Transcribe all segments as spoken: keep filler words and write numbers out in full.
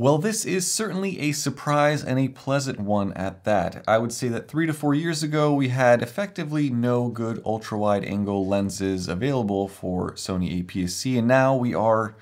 Well, this is certainly a surprise and a pleasant one at that. I would say that three to four years ago, we had effectively no good ultra-wide angle lenses available for Sony A P S C, and now we are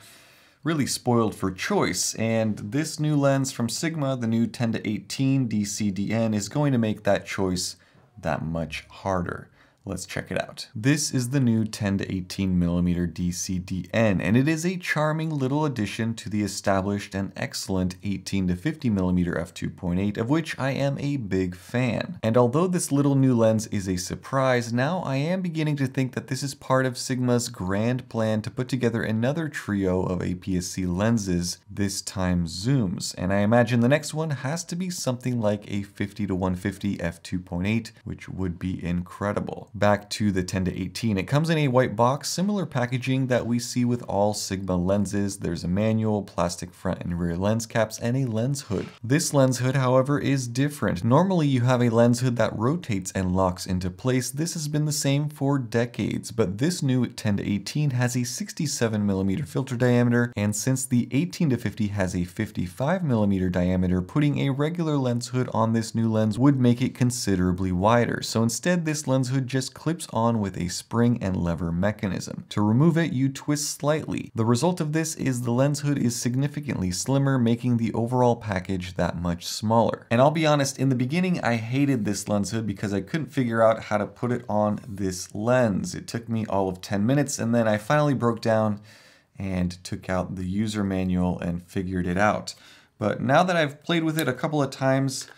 really spoiled for choice. And this new lens from Sigma, the new ten to eighteen D C D N, is going to make that choice that much harder. Let's check it out. This is the new ten to eighteen millimeter D C D N, and it is a charming little addition to the established and excellent eighteen to fifty millimeter f two point eight, of which I am a big fan. And although this little new lens is a surprise, now I am beginning to think that this is part of Sigma's grand plan to put together another trio of A P S C lenses, this time zooms. And I imagine the next one has to be something like a fifty to one fifty f two point eight, which would be incredible. Back to the ten to eighteen, it comes in a white box, similar packaging that we see with all Sigma lenses. There's a manual, plastic front and rear lens caps, and a lens hood. This lens hood, however, is different. Normally you have a lens hood that rotates and locks into place. This has been the same for decades, but this new ten to eighteen has a sixty-seven millimeter filter diameter, and since the eighteen to fifty has a fifty-five millimeter diameter, putting a regular lens hood on this new lens would make it considerably wider. So instead, this lens hood just clips on with a spring and lever mechanism. To remove it, you twist slightly. The result of this is the lens hood is significantly slimmer, making the overall package that much smaller. And I'll be honest, in the beginning, I hated this lens hood because I couldn't figure out how to put it on this lens. It took me all of ten minutes, and then I finally broke down and took out the user manual and figured it out. But now that I've played with it a couple of times,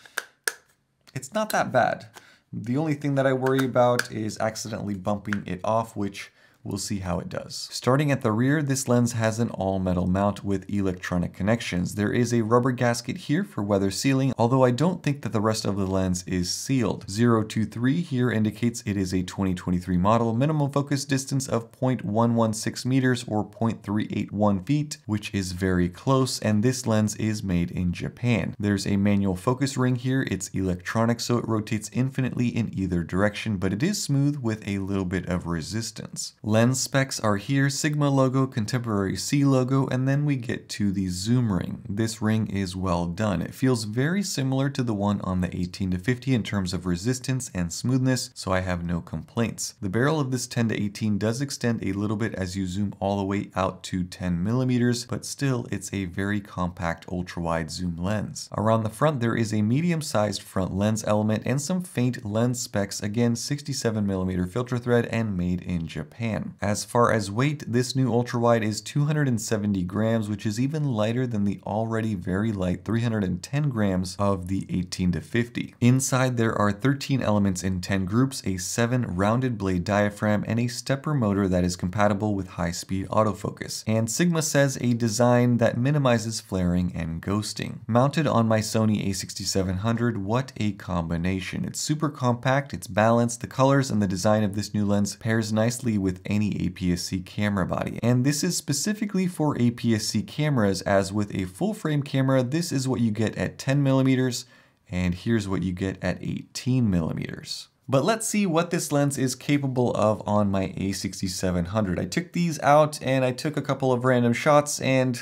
it's not that bad. The only thing that I worry about is accidentally bumping it off, which we'll see how it does. Starting at the rear, this lens has an all-metal mount with electronic connections. There is a rubber gasket here for weather sealing, although I don't think that the rest of the lens is sealed. zero two three here indicates it is a twenty twenty-three model, minimum focus distance of zero point one one six meters or zero point three eight one feet, which is very close, and this lens is made in Japan. There's a manual focus ring here. It's electronic, so it rotates infinitely in either direction, but it is smooth with a little bit of resistance. Lens specs are here: Sigma logo, Contemporary C logo, and then we get to the zoom ring. This ring is well done. It feels very similar to the one on the eighteen to fifty in terms of resistance and smoothness, so I have no complaints. The barrel of this ten to eighteen does extend a little bit as you zoom all the way out to ten millimeters, but still it's a very compact ultra-wide zoom lens. Around the front, there is a medium-sized front lens element and some faint lens specs, again sixty-seven millimeter filter thread and made in Japan. As far as weight, this new ultrawide is two hundred seventy grams, which is even lighter than the already very light three hundred ten grams of the eighteen to fifty. Inside, there are thirteen elements in ten groups, a seven rounded blade diaphragm, and a stepper motor that is compatible with high-speed autofocus. And Sigma says a design that minimizes flaring and ghosting. Mounted on my Sony A sixty-seven hundred, what a combination. It's super compact, it's balanced, the colors and the design of this new lens pairs nicely with any A P S C camera body. And this is specifically for A P S C cameras, as with a full frame camera, this is what you get at ten millimeters, and here's what you get at eighteen millimeters. But let's see what this lens is capable of on my A sixty-seven hundred. I took these out and I took a couple of random shots, and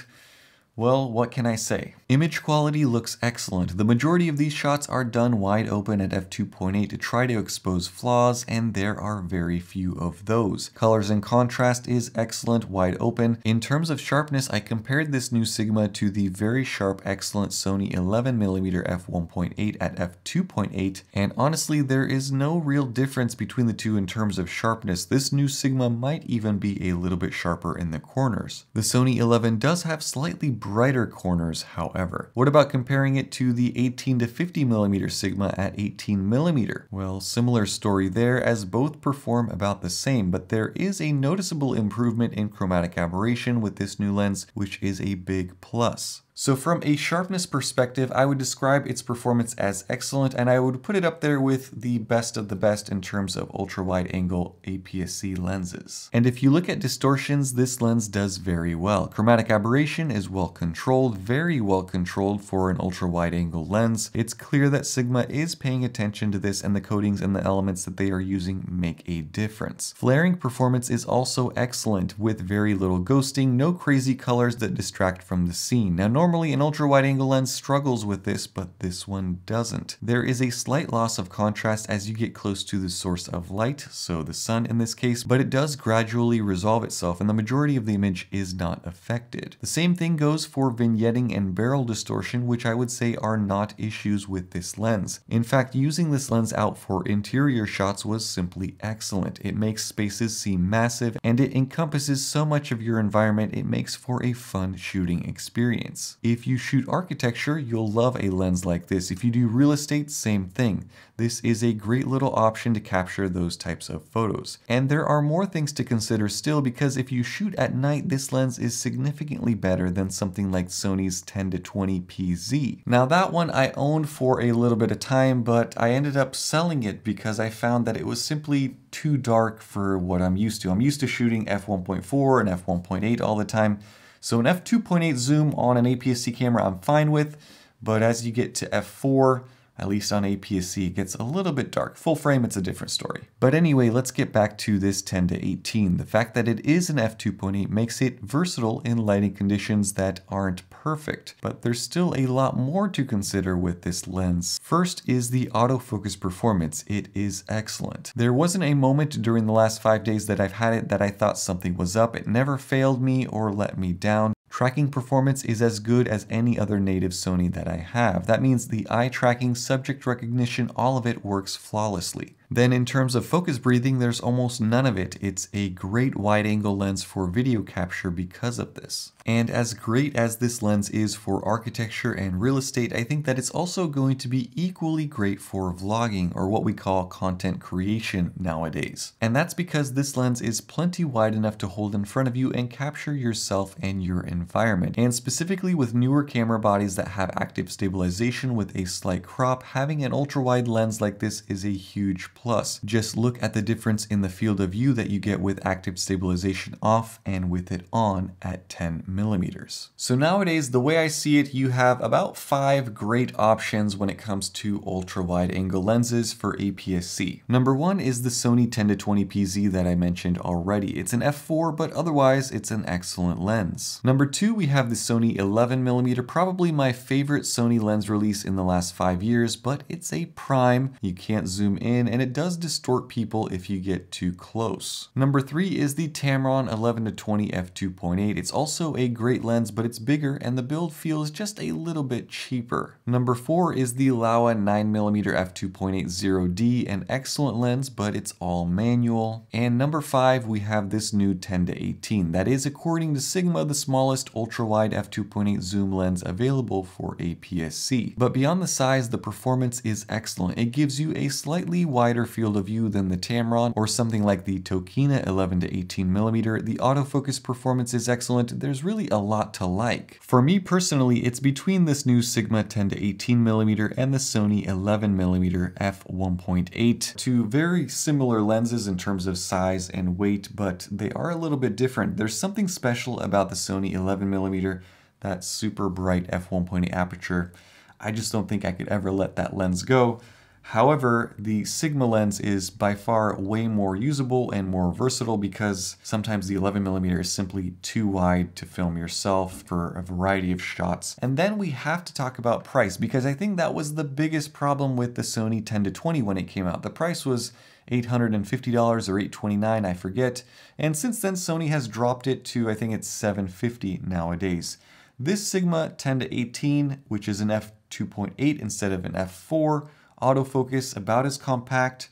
well, what can I say? Image quality looks excellent. The majority of these shots are done wide open at f two point eight to try to expose flaws, and there are very few of those. Colors and contrast is excellent wide open. In terms of sharpness, I compared this new Sigma to the very sharp, excellent Sony eleven millimeter f one point eight at f two point eight, and honestly, there is no real difference between the two in terms of sharpness. This new Sigma might even be a little bit sharper in the corners. The Sony eleven does have slightly brighter corners, however. What about comparing it to the eighteen to fifty millimeter Sigma at eighteen millimeter? Well, similar story there, as both perform about the same, but there is a noticeable improvement in chromatic aberration with this new lens, which is a big plus. So from a sharpness perspective, I would describe its performance as excellent, and I would put it up there with the best of the best in terms of ultra-wide angle A P S C lenses. And if you look at distortions, this lens does very well. Chromatic aberration is well controlled, very well controlled for an ultra-wide angle lens. It's clear that Sigma is paying attention to this, and the coatings and the elements that they are using make a difference. Flaring performance is also excellent, with very little ghosting, no crazy colors that distract from the scene. Now, normally Normally an ultra-wide angle lens struggles with this, but this one doesn't. There is a slight loss of contrast as you get close to the source of light, so the sun in this case, but it does gradually resolve itself and the majority of the image is not affected. The same thing goes for vignetting and barrel distortion, which I would say are not issues with this lens. In fact, using this lens out for interior shots was simply excellent. It makes spaces seem massive and it encompasses so much of your environment, it makes for a fun shooting experience. If you shoot architecture, you'll love a lens like this. If you do real estate, same thing. This is a great little option to capture those types of photos. And there are more things to consider still, because if you shoot at night, this lens is significantly better than something like Sony's ten to twenty P Z. Now that one I owned for a little bit of time, but I ended up selling it because I found that it was simply too dark for what I'm used to. I'm used to shooting f one point four and f one point eight all the time. So an f two point eight zoom on an A P S C camera I'm fine with, but as you get to f four, at least on A P S C, it gets a little bit dark. Full frame, it's a different story. But anyway, let's get back to this ten to eighteen. The fact that it is an f two point eight makes it versatile in lighting conditions that aren't perfect, but there's still a lot more to consider with this lens. First is the autofocus performance. It is excellent. There wasn't a moment during the last five days that I've had it that I thought something was up. It never failed me or let me down. Tracking performance is as good as any other native Sony that I have. That means the eye tracking, subject recognition, all of it works flawlessly. Then in terms of focus breathing, there's almost none of it. It's a great wide angle lens for video capture because of this. And as great as this lens is for architecture and real estate, I think that it's also going to be equally great for vlogging, or what we call content creation nowadays. And that's because this lens is plenty wide enough to hold in front of you and capture yourself and your environment. And specifically with newer camera bodies that have active stabilization with a slight crop, having an ultra wide lens like this is a huge plus. Just look at the difference in the field of view that you get with active stabilization off and with it on at ten millimeters. So nowadays, the way I see it, you have about five great options when it comes to ultra wide angle lenses for A P S C. Number one is the Sony ten to twenty P Z that I mentioned already. It's an f four, but otherwise it's an excellent lens. Number two, we have the Sony eleven millimeter, probably my favorite Sony lens release in the last five years, but it's a prime. You can't zoom in and it does distort people if you get too close. Number three is the Tamron eleven to twenty f two point eight. It's also a great lens, but it's bigger and the build feels just a little bit cheaper. Number four is the Laowa nine millimeter f two point eight zero D, an excellent lens, but it's all manual. And number five, we have this new ten to eighteen. That is, according to Sigma, the smallest ultra-wide f two point eight zoom lens available for A P S C. But beyond the size, the performance is excellent. It gives you a slightly wider wider field of view than the Tamron or something like the Tokina eleven to eighteen millimeter. The autofocus performance is excellent. There's really a lot to like. For me personally, it's between this new Sigma ten to eighteen millimeter and the Sony eleven millimeter f one point eight. Two very similar lenses in terms of size and weight, but they are a little bit different. There's something special about the Sony eleven millimeter, that super bright f one point eight aperture. I just don't think I could ever let that lens go. However, the Sigma lens is by far way more usable and more versatile, because sometimes the eleven millimeter is simply too wide to film yourself for a variety of shots. And then we have to talk about price, because I think that was the biggest problem with the Sony ten to twenty when it came out. The price was eight hundred fifty dollars or eight hundred twenty-nine dollars, I forget. And since then, Sony has dropped it to, I think it's seven hundred fifty dollars nowadays. This Sigma ten to eighteen, which is an f two point eight instead of an f four, autofocus about as compact,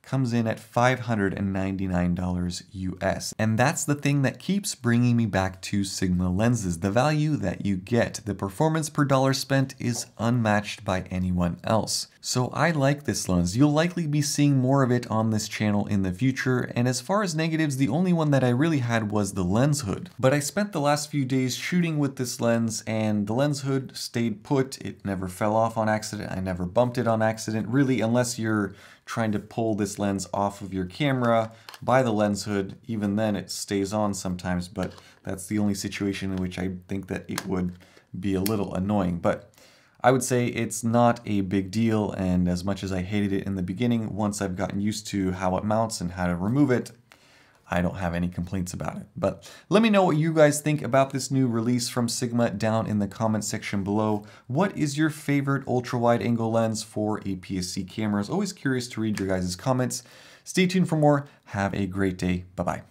comes in at five hundred ninety-nine dollars U S. And that's the thing that keeps bringing me back to Sigma lenses, the value that you get. The performance per dollar spent is unmatched by anyone else. So I like this lens. You'll likely be seeing more of it on this channel in the future. And as far as negatives, the only one that I really had was the lens hood. But I spent the last few days shooting with this lens and the lens hood stayed put. It never fell off on accident. I never bumped it on accident, really, unless you're trying to pull this lens off of your camera by the lens hood. Even then it stays on sometimes, but that's the only situation in which I think that it would be a little annoying. But I would say it's not a big deal, and as much as I hated it in the beginning, once I've gotten used to how it mounts and how to remove it, I don't have any complaints about it. But let me know what you guys think about this new release from Sigma down in the comment section below. What is your favorite ultra-wide angle lens for A P S C cameras? Always curious to read your guys' comments. Stay tuned for more. Have a great day. Bye-bye.